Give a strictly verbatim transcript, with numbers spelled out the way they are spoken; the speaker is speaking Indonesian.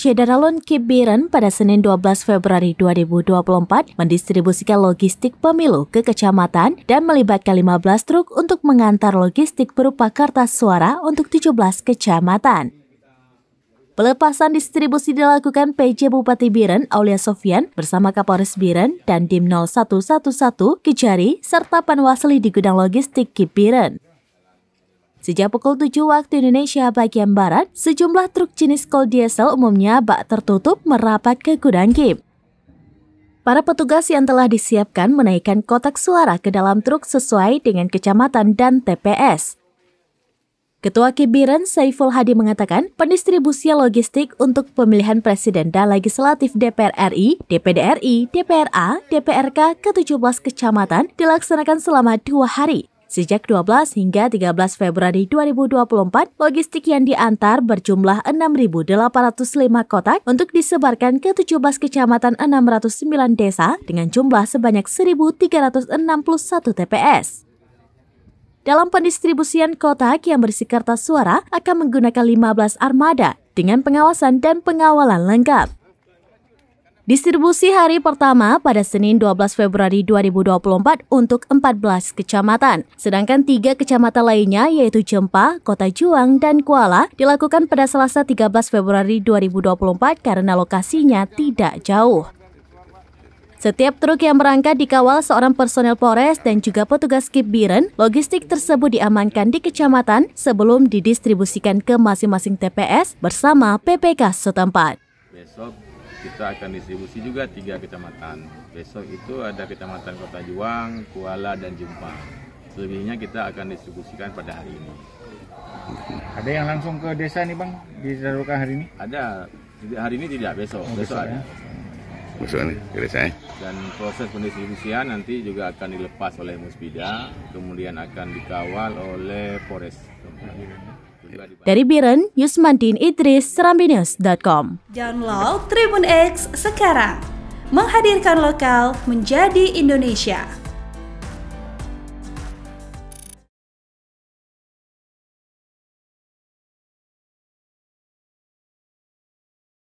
Syedara Lon K I P Bireuen pada Senin dua belas Februari dua ribu dua puluh empat mendistribusikan logistik pemilu ke kecamatan dan melibatkan lima belas truk untuk mengantar logistik berupa kertas suara untuk tujuh belas kecamatan. Pelepasan distribusi dilakukan P J Bupati Bireuen, Aulia Sofyan, bersama Kapolres Bireuen, Dandim nol satu satu satu Kejari, serta Panwaslih di gudang logistik K I P Bireuen. Sejak pukul tujuh waktu Indonesia bagian Barat, sejumlah truk jenis Colt Diesel umumnya bak tertutup merapat ke gudang K I P. Para petugas yang telah disiapkan menaikkan kotak suara ke dalam truk sesuai dengan kecamatan dan T P S. Ketua K I P Bireuen, Saiful Hadi, mengatakan pendistribusian logistik untuk pemilihan presiden dan legislatif D P R R I, D P D R I, D P R A, D P R K ke tujuh belas kecamatan dilaksanakan selama dua hari. Sejak dua belas hingga tiga belas Februari dua ribu dua puluh empat, logistik yang diantar berjumlah enam ribu delapan ratus lima kotak untuk disebarkan ke tujuh belas kecamatan enam ratus sembilan desa dengan jumlah sebanyak seribu tiga ratus enam puluh satu T P S. Dalam pendistribusian kotak yang berisi kertas suara akan menggunakan lima belas armada dengan pengawasan dan pengawalan lengkap. Distribusi hari pertama pada Senin dua belas Februari dua ribu dua puluh empat untuk empat belas kecamatan, sedangkan tiga kecamatan lainnya yaitu Jeumpa, Kota Juang, dan Kuala dilakukan pada Selasa tiga belas Februari dua ribu dua puluh empat karena lokasinya tidak jauh. Setiap truk yang berangkat dikawal seorang personel Polres dan juga petugas K I P Bireuen. Logistik tersebut diamankan di kecamatan sebelum didistribusikan ke masing-masing T P S bersama P P K setempat. Besok kita akan distribusi juga tiga kecamatan. Besok itu ada kecamatan Kota Juang, Kuala, dan Jeumpa. Selebihnya kita akan distribusikan pada hari ini. Ada yang langsung ke desa nih Bang, disalurkan hari ini? Ada, hari ini tidak, besok. Oh, besok, besok ada. Ya. Dan proses pendistribusian nanti juga akan dilepas oleh Muspida, kemudian akan dikawal oleh Polres. Dari Bireuen, Yusmandin Idris, Serambinews dot com. Download TribunX sekarang, menghadirkan lokal menjadi Indonesia.